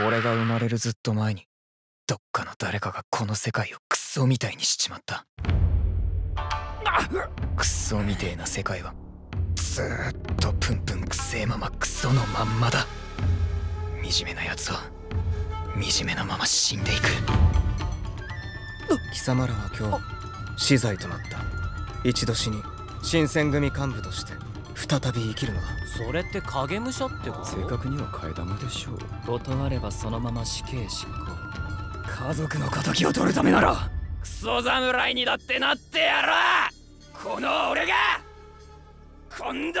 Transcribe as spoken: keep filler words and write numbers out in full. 俺が生まれるずっと前にどっかの誰かがこの世界をクソみたいにしちまった。クソみてえな世界はずーっとプンプンくせえままクソのまんまだ。惨めなやつは惨めなまま死んでいく。貴様らは今日死罪となった。一度死に新選組幹部として再び生きるのだ。それって影武者ってこと？正確には替え玉でしょう。断ればそのまま死刑執行。家族の仇を取るためならクソ侍にだってなってやろう。この俺が近藤勇になる。